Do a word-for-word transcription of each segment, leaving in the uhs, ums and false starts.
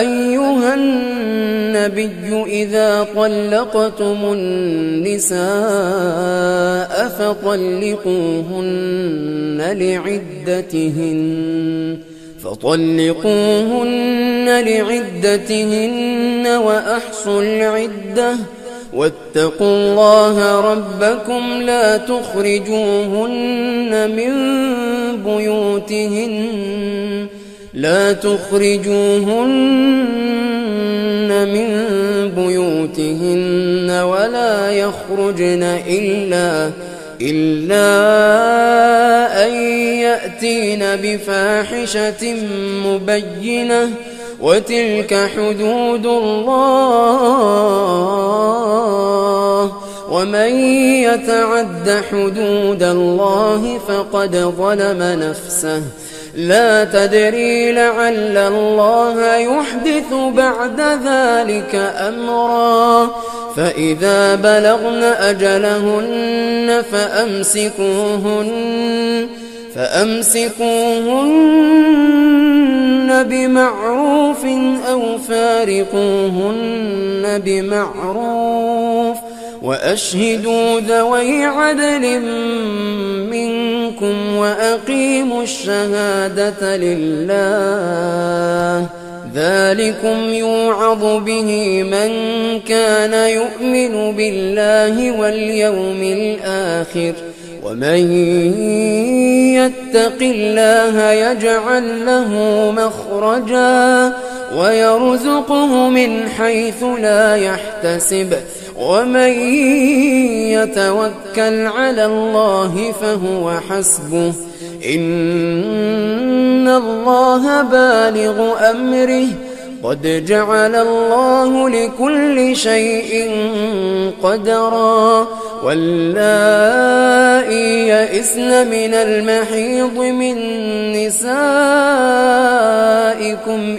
أيها النبي إذا طلقتم النساء فطلقوهن لعدتهن فطلقوهن لعدتهن وأحصوا العدة واتقوا الله ربكم لا تخرجوهن من بيوتهن لا تخرجوهن من بيوتهن ولا يخرجن إلا إلا أن يأتين بفاحشة مبينة وتلك حدود الله ومن يتعد حدود الله فقد ظلم نفسه لا تدري لعل الله يحدث بعد ذلك أمرا فإذا بلغن أجلهن فأمسكوهن فأمسكوهن بمعروف أو فارقوهن بمعروف وأشهدوا ذوي عدل منكم وأقيموا الشهادة لله ذلكم يوعظ به من كان يؤمن بالله واليوم الآخر ومن يتق الله يجعل له مخرجا ويرزقه من حيث لا يحتسب ومن يتوكل على الله فهو حسبه إن الله بالغ أمره قد جعل الله لكل شيء قدرا واللائي يئسن من المحيض من نسائكم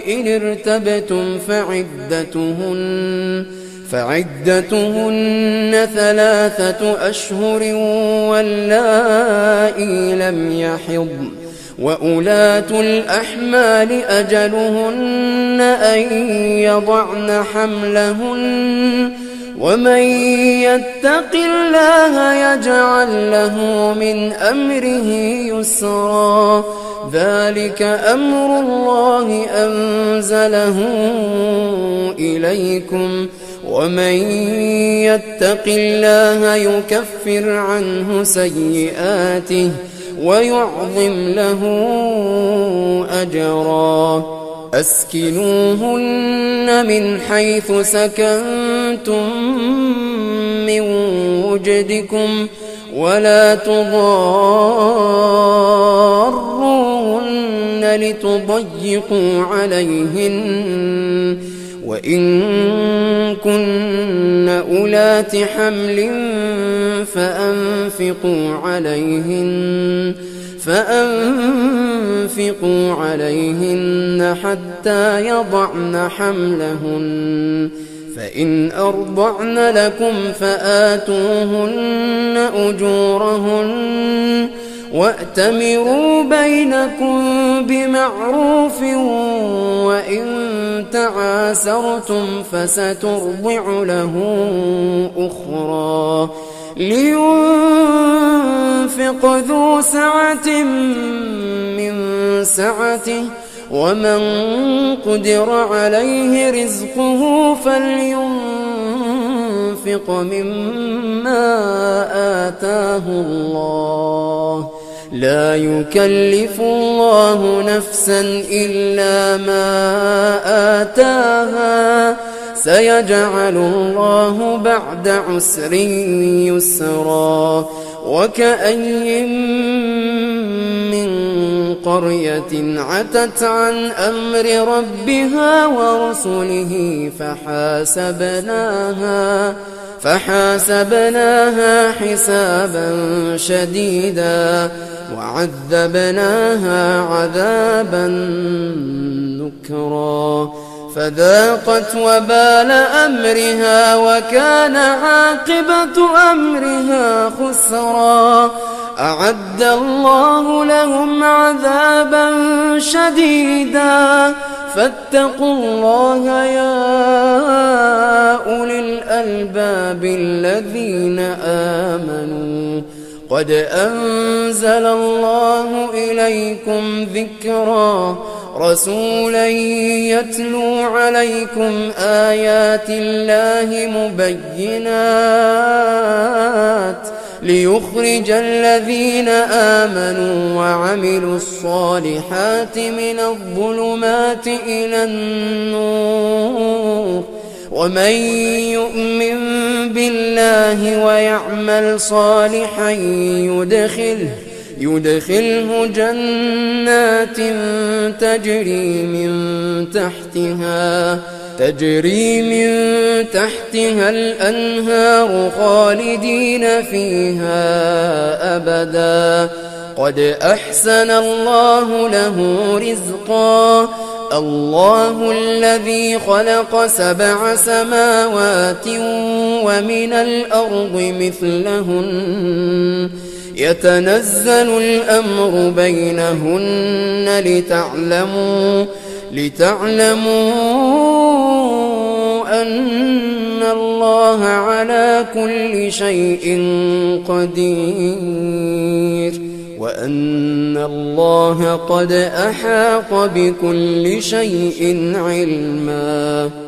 إن ارتبتم فعدتهن فعدتهن ثلاثة أشهر واللائي لم يحضن وأولات الأحمال أجلهن أن يضعن حملهن ومن يتق الله يجعل له من أمره يسرا ذلك أمر الله أنزله إليكم ومن يتق الله يكفر عنه سيئاته ويعظم له أجرا أسكنوهن من حيث سكنتم من وجدكم ولا تضاروهن لتضيقوا عليهن وإن كن أولات حمل فأنفقوا عليهن فأنفقوا عليهن حتى يضعن حملهن فإن أرضعن لكم فآتوهن أجورهن وَأْتَمِرُوا بَيْنَكُمْ بِمَعْرُوفٍ وَإِنْ تَعَاسَرْتُمْ فَسَتُرْضِعُ لَهُ أُخْرَى لِيُنْفِقْ ذُو سَعَةٍ مِّنْ سَعَتِهِ وَمَنْ قُدِرَ عَلَيْهِ رِزْقُهُ فَلْيُنْفِقْ مِمَّا آتَاهُ اللَّهُ لا يكلف الله نفسا إلا ما آتاها سيجعل الله بعد عسر يسرا وكأي من قرية عتت عن أمر ربها ورسله فحاسبناها فحاسبناها حسابا شديدا وعذبناها عذابا نكرا فذاقت وبال أمرها وكان عاقبة أمرها خسرا أعد الله لهم عذابا شديدا فاتقوا الله يا أولي الألباب الذين آمنوا قد أنزل الله إليكم ذكرا رسولا يتلو عليكم آيات الله مبينات ليخرج الذين آمنوا وعملوا الصالحات من الظلمات إلى النور ومن يؤمن بالله ويعمل صالحا يدخله يدخله جنات تجري من تحتها تجري من تحتها الأنهار خالدين فيها أبدا قد أحسن الله له رزقا الله الذي خلق سبع سماوات ومن الأرض مثلهن يتنزل الأمر بينهن لتعلموا لتعلموا أن الله على كل شيء قدير وأن الله قد أحاط بكل شيء علما.